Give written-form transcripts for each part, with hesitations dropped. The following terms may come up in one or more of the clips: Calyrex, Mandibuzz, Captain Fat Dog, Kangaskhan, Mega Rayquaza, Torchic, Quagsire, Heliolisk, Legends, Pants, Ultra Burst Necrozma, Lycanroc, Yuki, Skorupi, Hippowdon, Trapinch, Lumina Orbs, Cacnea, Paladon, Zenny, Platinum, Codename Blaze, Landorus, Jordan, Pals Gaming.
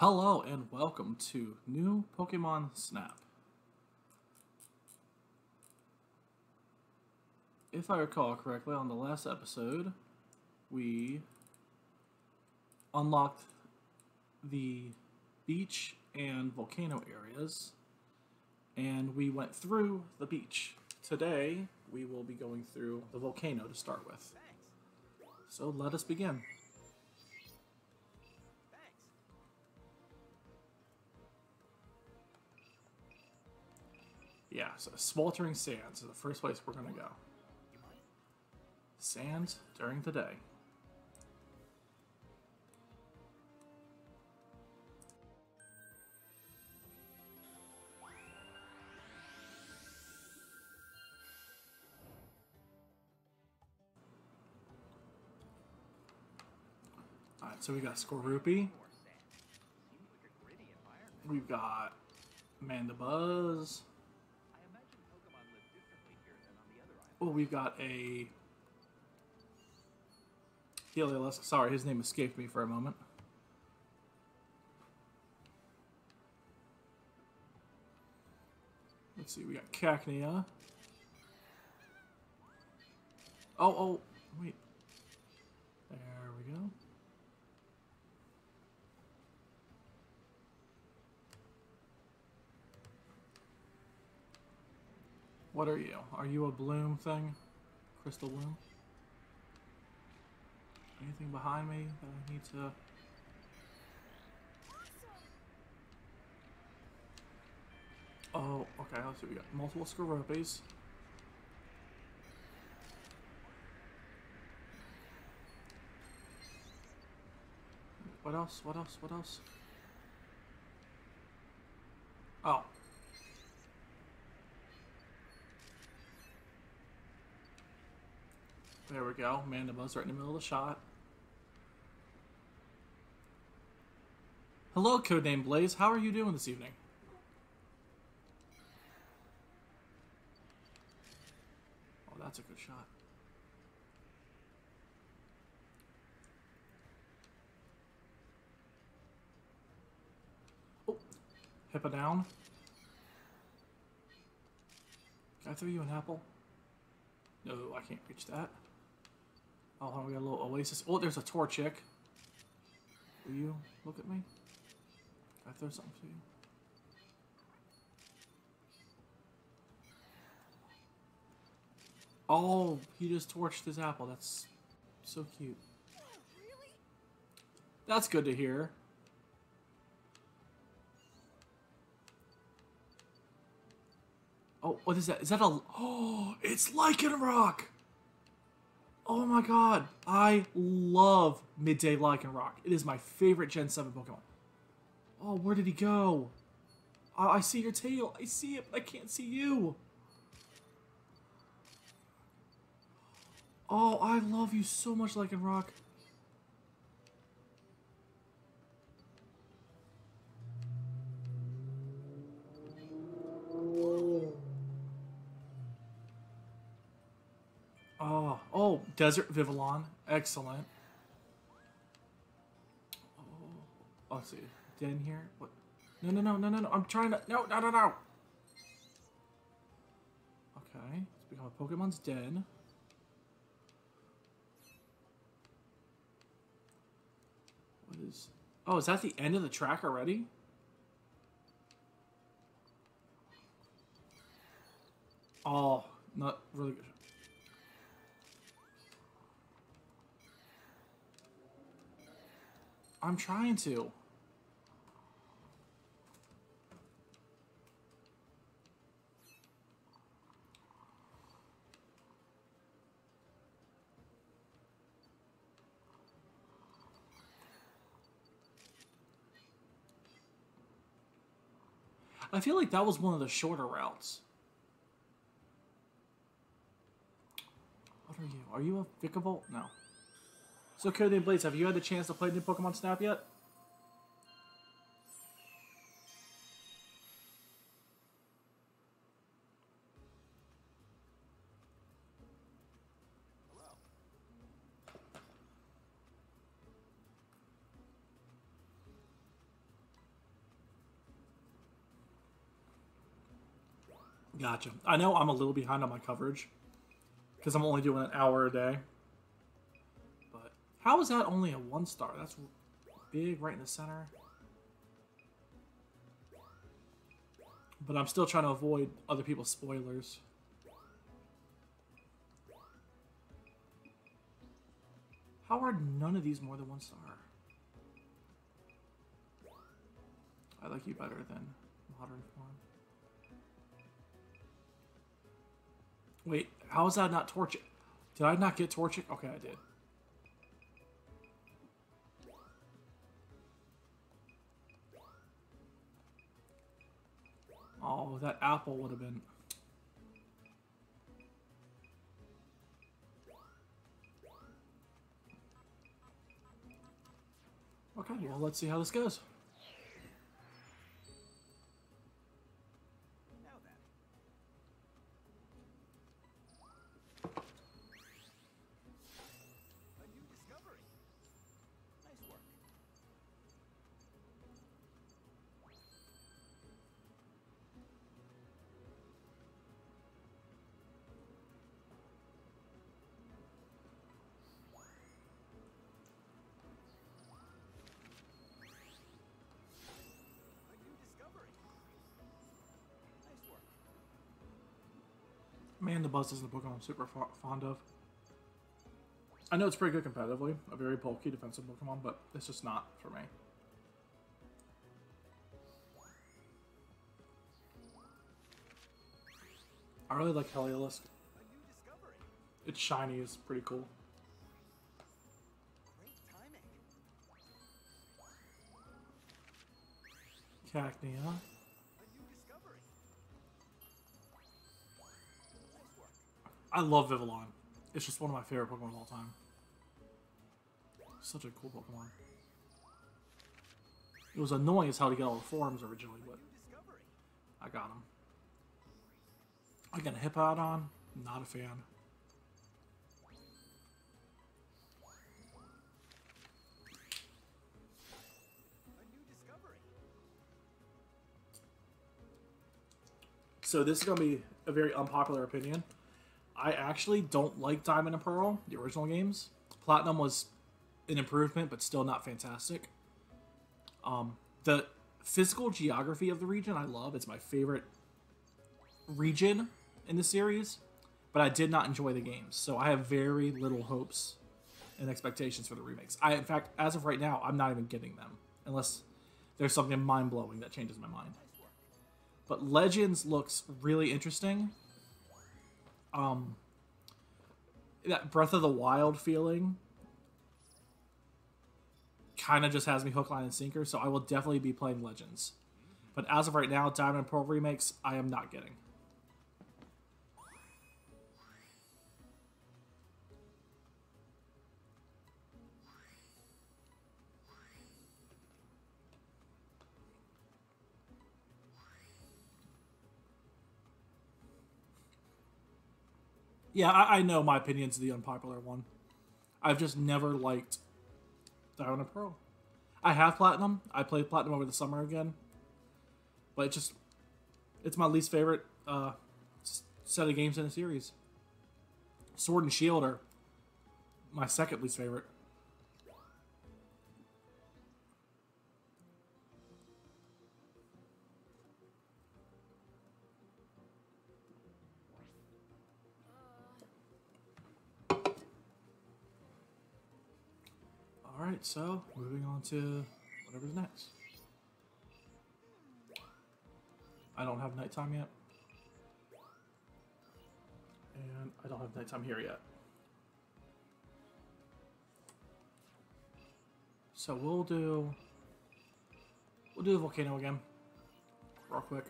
Hello and welcome to New Pokemon Snap. If I recall correctly, on the last episode, we unlocked the beach and volcano areas, and we went through the beach. Today, we will be going through the volcano to start with. So let us begin. Yeah, so sweltering sands is the first place we're gonna go. Sands during the day. Alright, so we got Skorupi. We've got Mandibuzz. Oh, we've got a Heliolisk. Sorry, his name escaped me for a moment. Let's see, we got Cacnea. Oh, wait. There we go. What are you? Are you a bloom thing? Crystal bloom? Anything behind me that I need to... Oh, okay, let's see, we got multiple Skorupis. What else? Oh. There we go, Mandibuzz right in the middle of the shot. Hello, Codename Blaze, how are you doing this evening? Oh, that's a good shot. Oh, Hippowdon. Can I throw you an apple? No, I can't reach that. Oh, hold on, we got a little oasis. Oh, there's a Torchic. Will you look at me? Can I throw something to you? Oh, he just torched his apple. That's so cute. That's good to hear. Oh, what is that? Is that a... Oh, it's Lycanroc! Oh my god, I love Midday Lycanroc. It is my favorite Gen 7 Pokemon. Oh, where did he go? Oh, I see your tail. I see it, but I can't see you. Oh, I love you so much, Lycanroc. Oh, Desert Vivillon. Excellent. Oh, let's see. Den here. What? No. I'm trying to... No. Okay. Let's become a Pokemon's den. What is... Oh, is that the end of the track already? Oh, not really good. I'm trying to. I feel like that was one of the shorter routes. What are you? Are you a Vikavolt? No. So, Codename Blaze, have you had the chance to play New Pokemon Snap yet? Hello. Gotcha. I know I'm a little behind on my coverage because I'm only doing an hour a day. But how is that only a 1-star? That's big right in the center. But I'm still trying to avoid other people's spoilers. How are none of these more than 1-star? I like you better than modern form. Wait, how is that not Torchic? Did I not get Torchic? Okay, I did. Oh, that apple would have been... Okay, well, let's see how this goes. Mandibuzz is the Pokemon I'm super fond of. I know it's pretty good competitively, a very bulky defensive Pokemon, but it's just not for me. I really like Heliolisk. It's shiny, it's pretty cool. Cacnea. I love Vivillon. It's just one of my favorite Pokemon of all time. Such a cool Pokemon. It was annoying as hell to get all the forms originally, but I got him. Again, Hippowdon, not a fan. So this is going to be a very unpopular opinion. I actually don't like Diamond and Pearl, the original games. Platinum was an improvement, but still not fantastic. The physical geography of the region I love. It's my favorite region in the series, but I did not enjoy the games, so I have very little hopes and expectations for the remakes. In fact, as of right now, I'm not even getting them, unless there's something mind-blowing that changes my mind. But Legends looks really interesting. That Breath of the Wild feeling kind of just has me hook, line, and sinker, so I will definitely be playing Legends. But as of right now, Diamond and Pearl remakes, I am not getting. Yeah, I know my opinion's the unpopular one. I've just never liked Diamond and Pearl. I have Platinum. I played Platinum over the summer again. But it's my least favorite set of games in the series. Sword and Shield are my second least favorite. Alright, so moving on to whatever's next. I don't have nighttime yet. And I don't have nighttime here yet. So we'll do the volcano again. Real quick.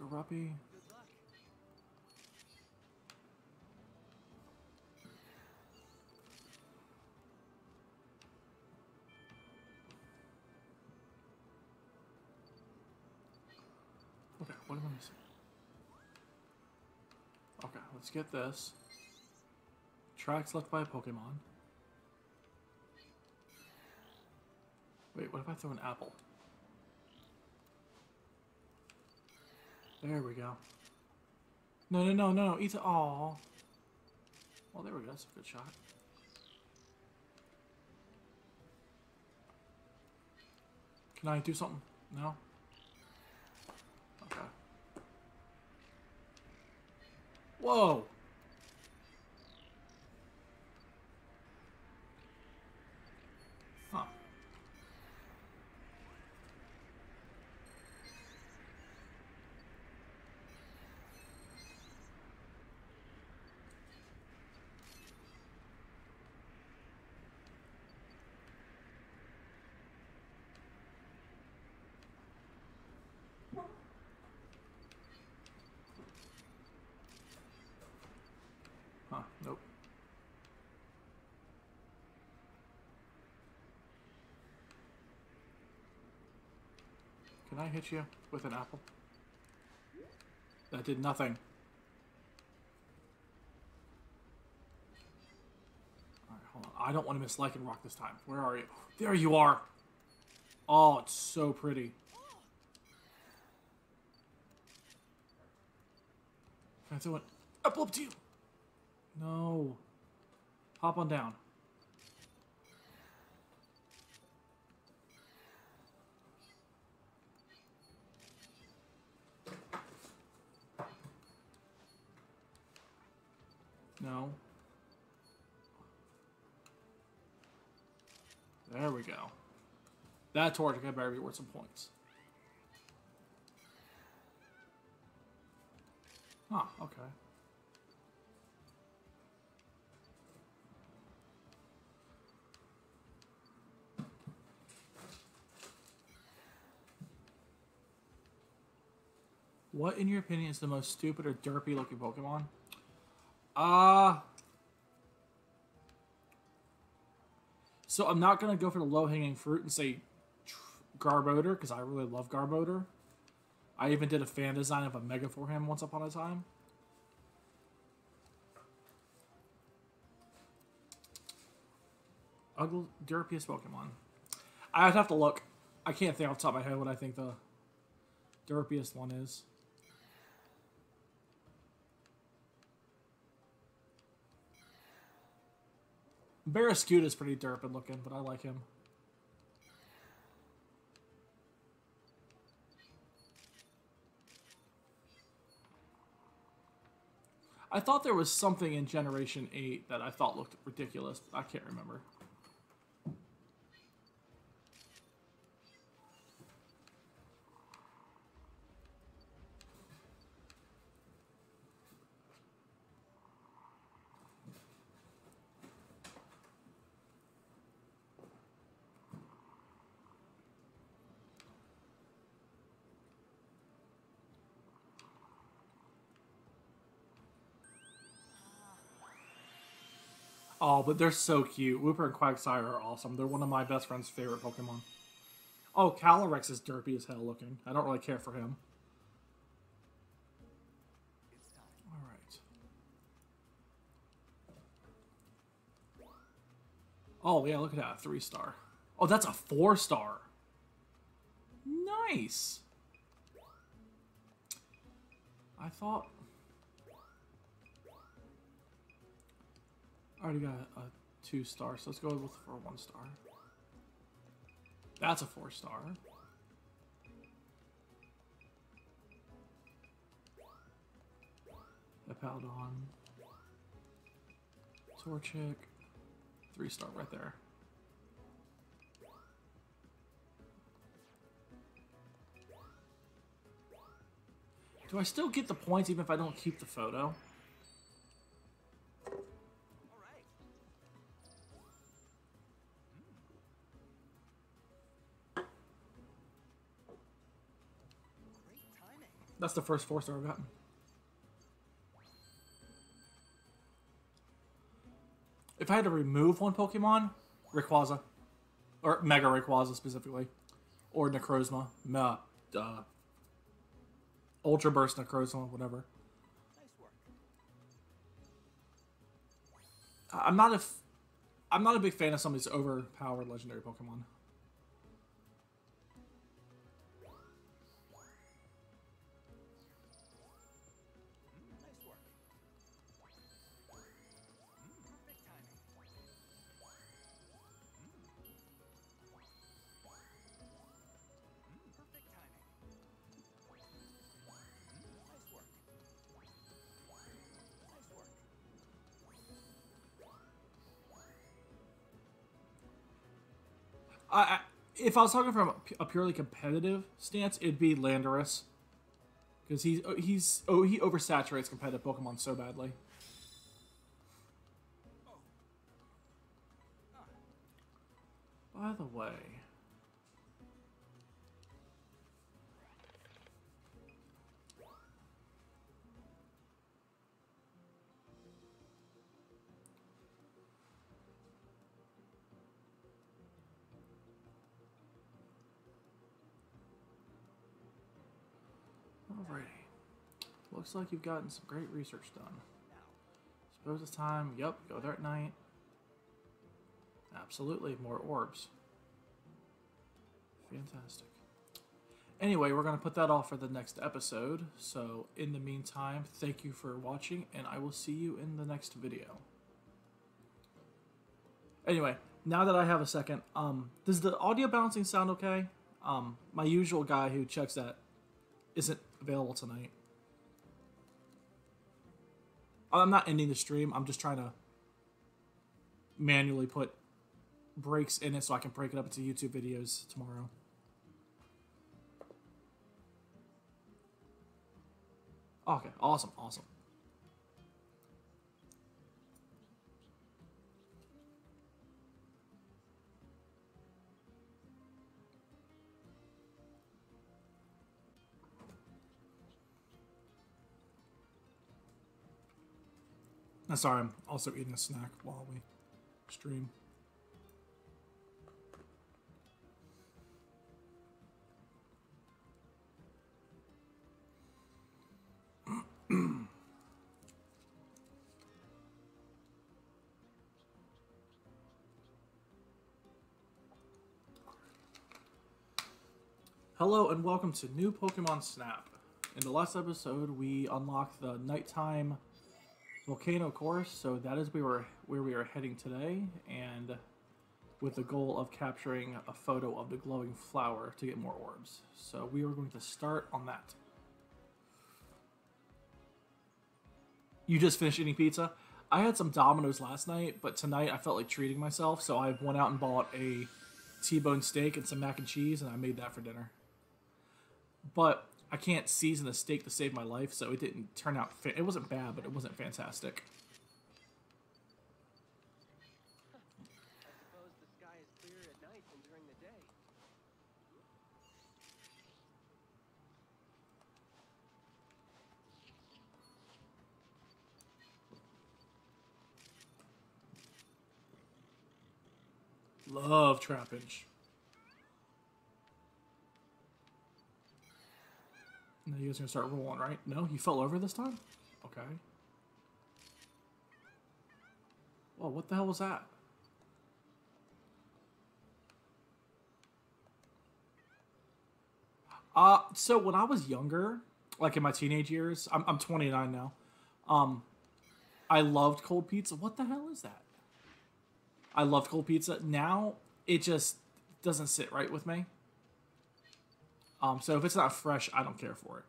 Skorupi. Okay, What am I saying? Okay, let's get this. Tracks left by a Pokemon. Wait, what if I throw an apple? There we go. No, no, no, no, no, eat it all. Well, there we go, that's a good shot. Can I do something? No? Okay. Whoa! Huh. Nope. Can I hit you with an apple? That did nothing. Alright, hold on. I don't want to miss Lycanroc this time. Where are you? There you are! Oh, it's so pretty. Can I throw an apple up to you? No. Hop on down. No. There we go. That Torchic I better be worth some points. Huh, okay. What, in your opinion, is the most stupid or derpy-looking Pokemon? So I'm not going to go for the low-hanging fruit and say Garbodor, because I really love Garbodor. I even did a fan design of a Mega for him once upon a time. Ugly, derpiest Pokemon. I'd have to look. I can't think off the top of my head what I think the derpiest one is. Barraskewda is pretty derpy looking, but I like him. I thought there was something in Generation 8 that I thought looked ridiculous, but I can't remember. Oh, but they're so cute. Wooper and Quagsire are awesome. They're one of my best friend's favorite Pokemon. Oh, Calyrex is derpy as hell looking. I don't really care for him. Alright. Oh, yeah, look at that. 3-star. Oh, that's a 4-star. Nice! I thought... I already got a 2-star, so let's go with for a 1-star. That's a 4-star. A Paladon. Torchic. 3-star right there. Do I still get the points even if I don't keep the photo? That's the first 4-star I've gotten. If I had to remove one Pokemon, Rayquaza. Or Mega Rayquaza specifically. Or Necrozma. Ultra Burst Necrozma, whatever. I'm not a big fan of somebody's overpowered legendary Pokemon. If I was talking from a purely competitive stance, it'd be Landorus, because he oversaturates competitive Pokemon so badly. By the way, looks like you've gotten some great research done. Suppose it's time. Yep, go there at night. Absolutely, more orbs. Fantastic. Anyway, we're going to put that off for the next episode. So, in the meantime, thank you for watching, and I will see you in the next video. Anyway, now that I have a second, does the audio balancing sound okay? My usual guy who checks that isn't available tonight. I'm not ending the stream. I'm just trying to manually put breaks in it so I can break it up into YouTube videos tomorrow. Okay, awesome, awesome. I'm sorry, I'm also eating a snack while we stream. Hello and welcome to New Pokemon Snap. In the last episode, we unlocked the nighttime volcano course, so that is where we are heading today, and with the goal of capturing a photo of the glowing flower to get more orbs. So we are going to start on that. You just finished eating pizza? I had some Domino's last night, but tonight I felt like treating myself, so I went out and bought a T-bone steak and some mac and cheese, and I made that for dinner. But I can't season a steak to save my life, so it didn't turn out... It wasn't bad, but it wasn't fantastic. Love trappage. Now you guys are going to start rolling, right? No? You fell over this time? Okay. Whoa, what the hell was that? So when I was younger, like in my teenage years, I'm 29 now, I loved cold pizza. What the hell is that? I loved cold pizza. Now, it just doesn't sit right with me. So if it's not fresh, I don't care for it.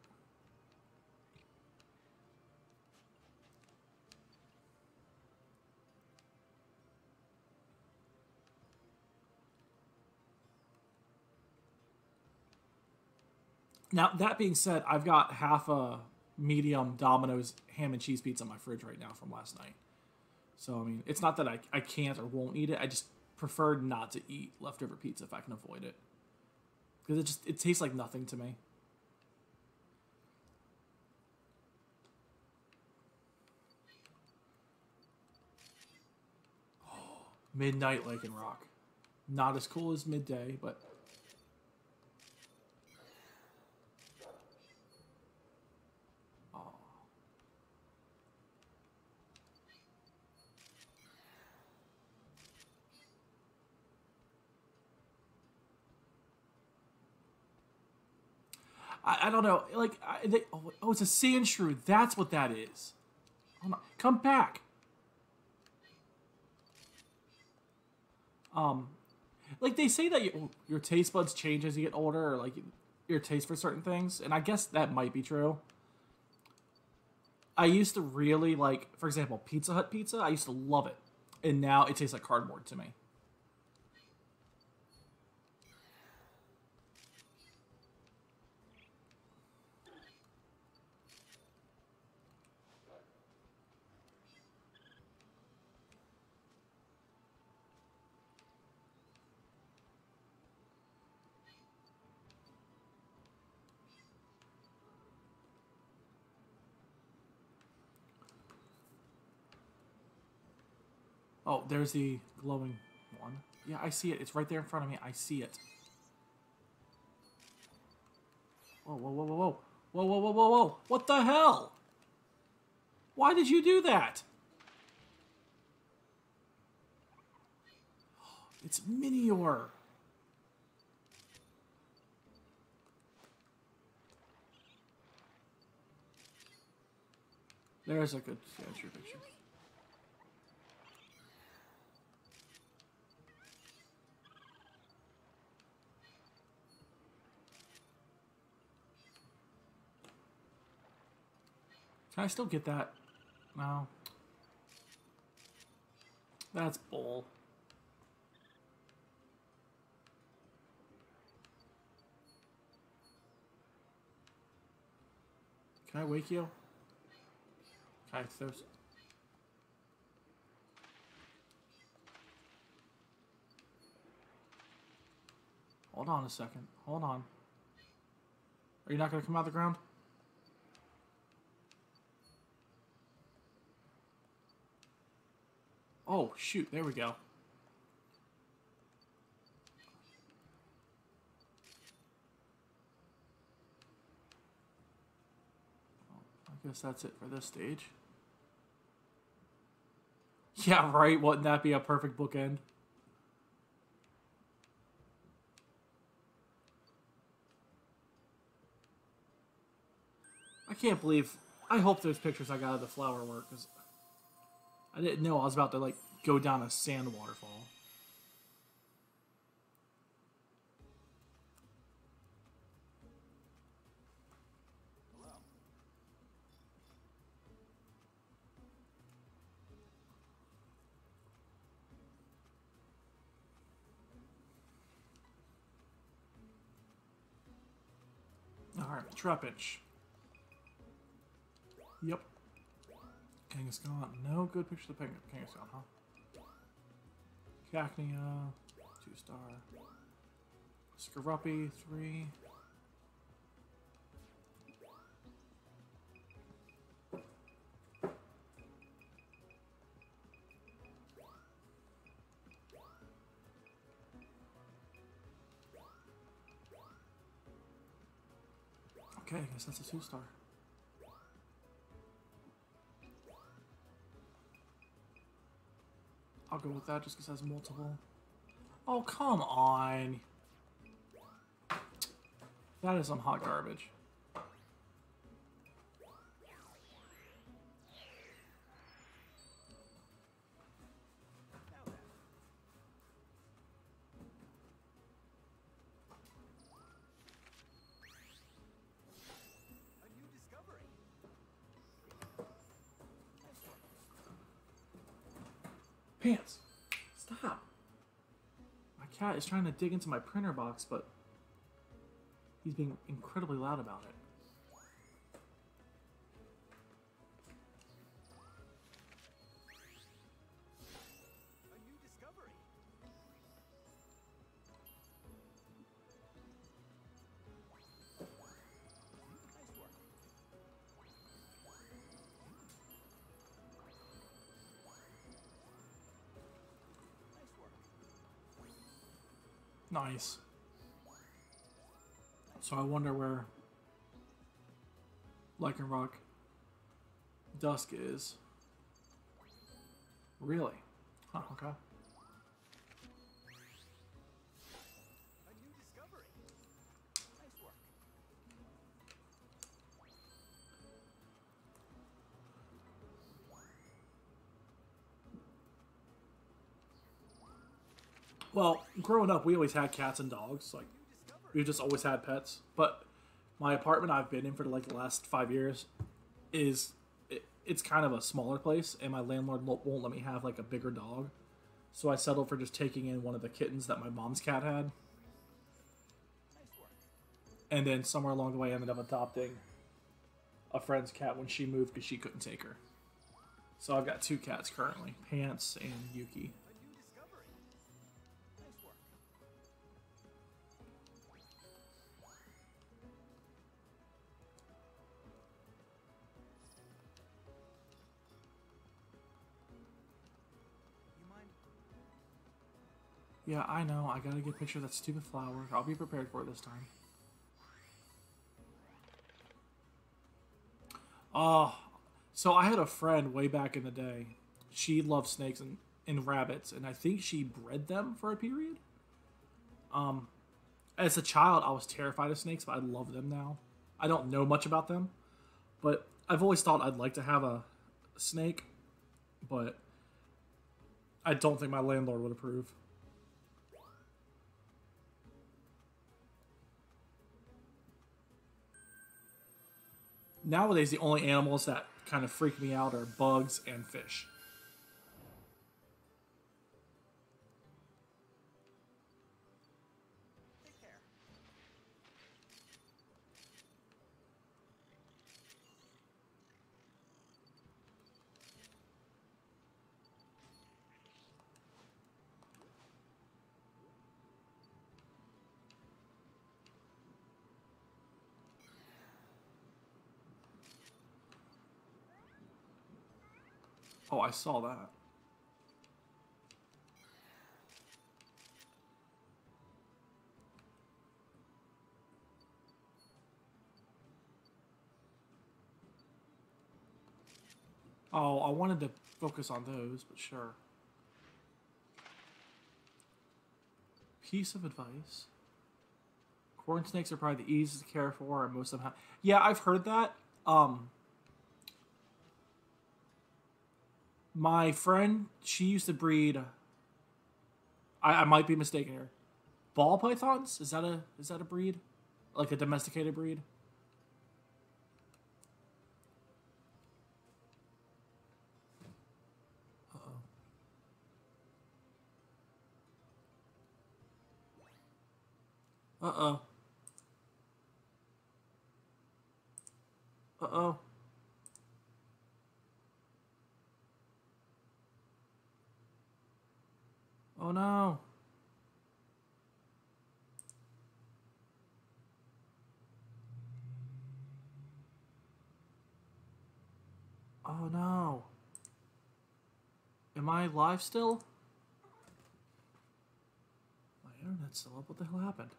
Now, that being said, I've got half a medium Domino's ham and cheese pizza in my fridge right now from last night. So, I mean, it's not that I can't or won't eat it. I just prefer not to eat leftover pizza if I can avoid it. Because it tastes like nothing to me. Oh, midnight Lycanroc. Not as cool as midday, but I don't know. Like, oh, it's a Sand Shrew. That's what that is. Hold on. Come back. Like they say that your taste buds change as you get older, or like your taste for certain things, and I guess that might be true. I used to really like, for example, Pizza Hut pizza. I used to love it, and now it tastes like cardboard to me. Oh, there's the glowing one. Yeah, I see it. It's right there in front of me. I see it. Whoa, whoa, whoa, whoa, whoa. Whoa, whoa, whoa, whoa, whoa. What the hell? Why did you do that? It's Minior. There's a good statue picture. Can I still get that? No. That's bull. Can I wake you? Okay, there's... Hold on a second. Hold on. Are you not going to come out of the ground? Oh, shoot. There we go. I guess that's it for this stage. Yeah, right? Wouldn't that be a perfect bookend? I can't believe... I hope those pictures I got of the flower work, because... I didn't know I was about to, like, go down a sand waterfall. Hello. All right, Trapinch. Yep. Kangaskhan. No good picture of the Kangaskhan, huh? Cacnea, 2-star. Skorupi, 3. Okay, I guess that's a 2-star. I'll go with that just because it has multiple. Oh, come on. That is some hot garbage. Pants, stop. My cat is trying to dig into my printer box, but he's being incredibly loud about it. A new discovery. Nice work. Nice. So I wonder where Lycanroc Dusk is. Really? Huh, okay. A new discovery. Nice work. Well, growing up, we always had cats and dogs. Like, we've just always had pets. But my apartment I've been in for like the last 5 years is it's kind of a smaller place, and my landlord won't let me have like a bigger dog. So I settled for just taking in one of the kittens that my mom's cat had. And then somewhere along the way, I ended up adopting a friend's cat when she moved because she couldn't take her. So I've got two cats currently, Pants and Yuki. Yeah, I know. I gotta get a picture of that stupid flower. I'll be prepared for it this time. Oh, so I had a friend way back in the day. She loved snakes and rabbits, and I think she bred them for a period. As a child, I was terrified of snakes, but I love them now. I don't know much about them, but I've always thought I'd like to have a snake, but I don't think my landlord would approve. Nowadays, the only animals that kind of freak me out are bugs and fish. Take care. Oh, I saw that. Oh, I wanted to focus on those, but sure. Piece of advice. Corn snakes are probably the easiest to care for, and most of them have... Yeah, I've heard that. My friend, she used to breed, I might be mistaken here, ball pythons? Is that a breed? Like a domesticated breed? Uh-oh. Uh-oh. Uh-oh. Oh no. Oh no. Am I live still? My internet's still up. What the hell happened?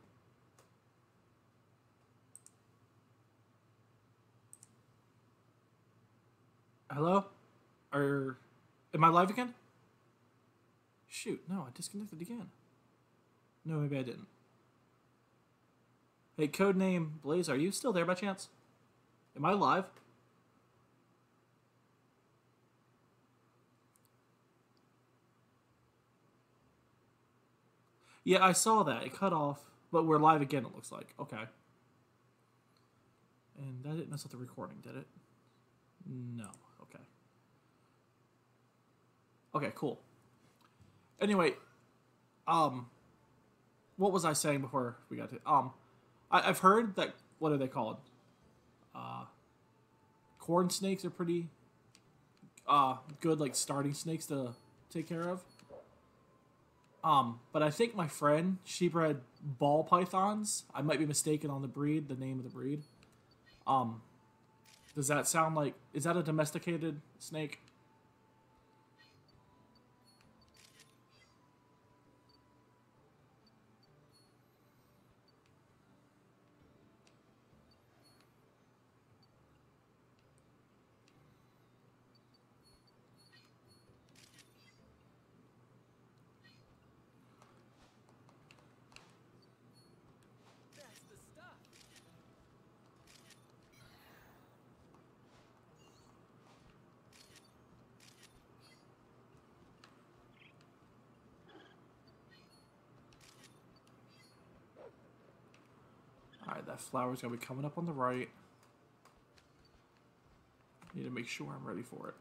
Hello? Am I live again? Shoot, no, I disconnected again. No, maybe I didn't. Hey, Codename Blaze, are you still there by chance? Am I live? Yeah, I saw that. It cut off, but we're live again, it looks like. Okay. And that didn't mess up the recording, did it? No. Okay. Okay, cool. Anyway, what was I saying before we got to, I've heard that, what are they called? Corn snakes are pretty, good, like, starting snakes to take care of. But I think my friend, she bred ball pythons. I might be mistaken on the breed, the name of the breed. Does that sound like, is that a domesticated snake? Alright, that flower's going to be coming up on the right. Need to make sure I'm ready for it.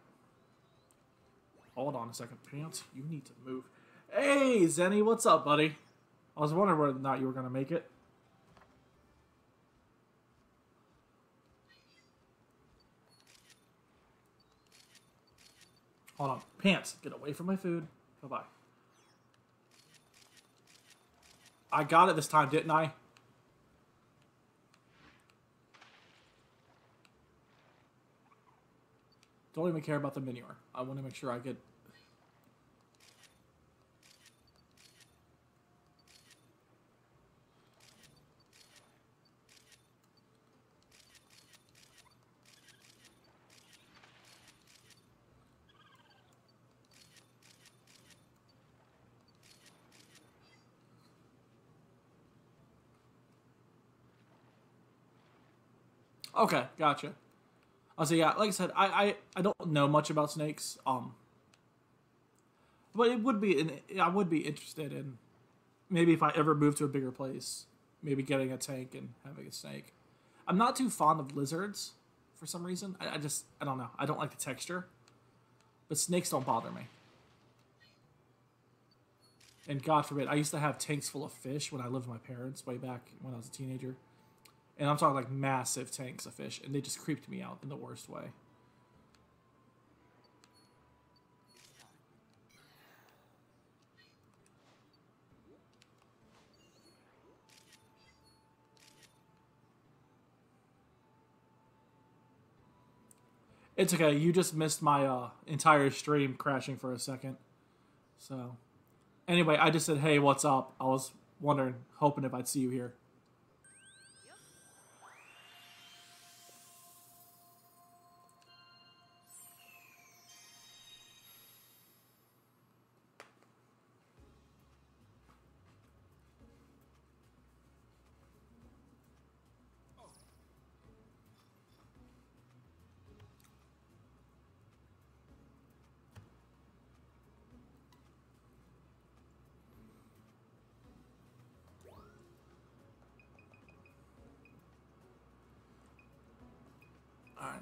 Hold on a second, Pants. You need to move. Hey, Zenny, what's up, buddy? I was wondering whether or not you were going to make it. Hold on. Pants, get away from my food. Bye-bye. I got it this time, didn't I? Don't even care about the Minior. I want to make sure I get... Okay, gotcha. So yeah, like I said, I don't know much about snakes, but it would be, I would be interested in, maybe if I ever move to a bigger place, maybe getting a tank and having a snake. I'm not too fond of lizards, for some reason. I just, I don't know, I don't like the texture, but snakes don't bother me. And God forbid, I used to have tanks full of fish when I lived with my parents way back when I was a teenager. And I'm talking like massive tanks of fish, and they just creeped me out in the worst way. It's okay, you just missed my entire stream crashing for a second. So, anyway, I just said, hey, what's up? I was wondering, hoping if I'd see you here.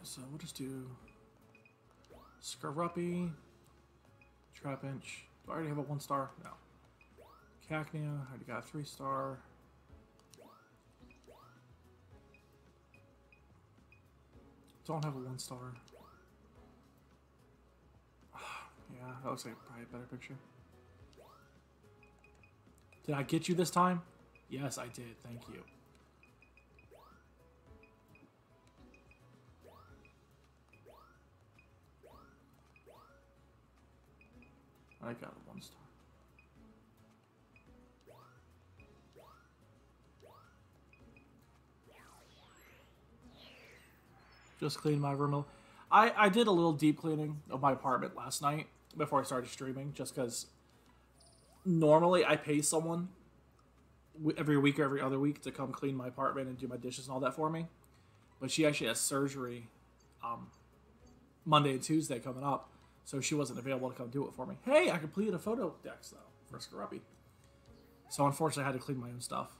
So we'll just do Skorupi, Trapinch. Do I already have a 1-star? No. Cacnea, I already got a 3-star. Don't have a 1-star. Yeah, that looks like probably a better picture. Did I get you this time? Yes, I did. Thank you. I got a 1-star. Just cleaned my room. I did a little deep cleaning of my apartment last night before I started streaming, just because normally I pay someone every week or every other week to come clean my apartment and do my dishes and all that for me. But she actually has surgery Monday and Tuesday coming up. So she wasn't available to come do it for me. Hey, I completed a photo dex, though, for Skorupi. So unfortunately, I had to clean my own stuff.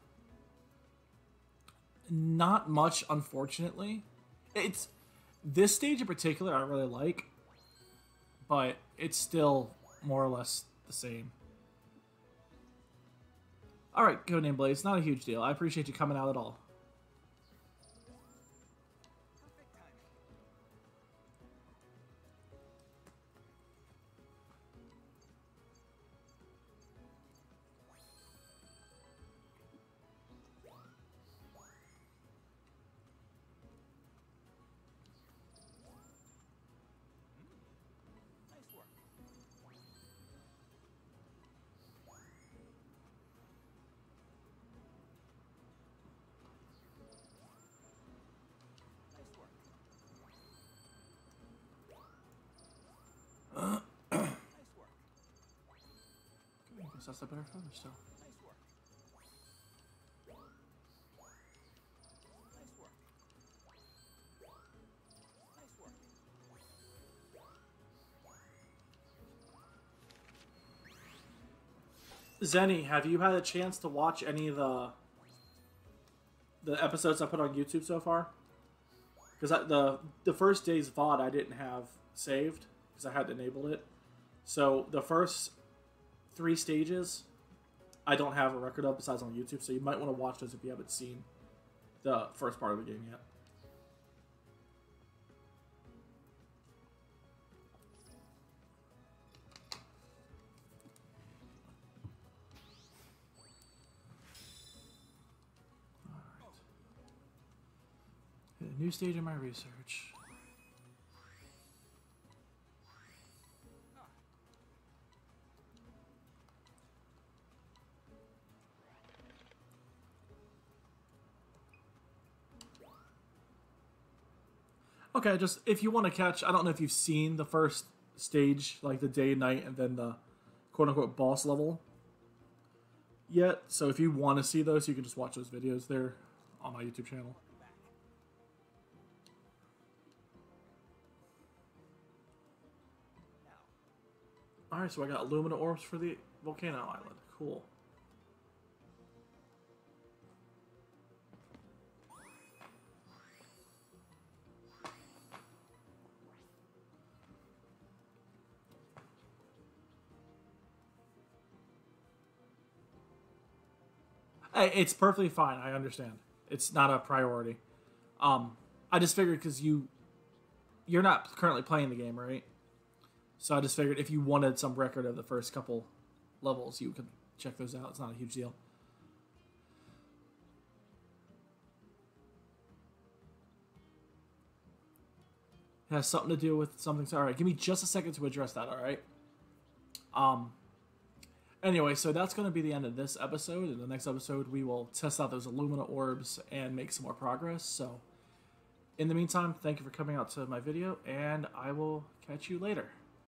Not much, unfortunately. It's this stage in particular I really like. But it's still more or less the same. Alright, Codename Blaze, not a huge deal. I appreciate you coming out at all. That's a better photo still. Zenny, have you had a chance to watch any of the the episodes I put on YouTube so far. Because the first day's VOD I didn't have saved, because I hadn't enabled it. So the first 3 stages I don't have a record of besides on YouTube, so you might want to watch those if you haven't seen the first part of the game yet. New stage in my research. Okay, just if you want to catch, I don't know if you've seen the first stage, like the day, night, and then the quote-unquote boss level yet. So if you want to see those, you can just watch those videos there on my YouTube channel. Alright, so I got Lumina Orbs for the Volcano Island. Cool. Hey, it's perfectly fine. I understand. It's not a priority. I just figured because you're not currently playing the game, right? So I just figured if you wanted some record of the first couple levels, you could check those out. It's not a huge deal. It has something to do with something. So, all right, give me just a second to address that, all right? Anyway, so that's going to be the end of this episode. In the next episode, we will test out those Illumina Orbs and make some more progress. So in the meantime, thank you for coming out to my video, and I will catch you later.